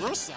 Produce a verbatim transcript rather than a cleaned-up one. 不行。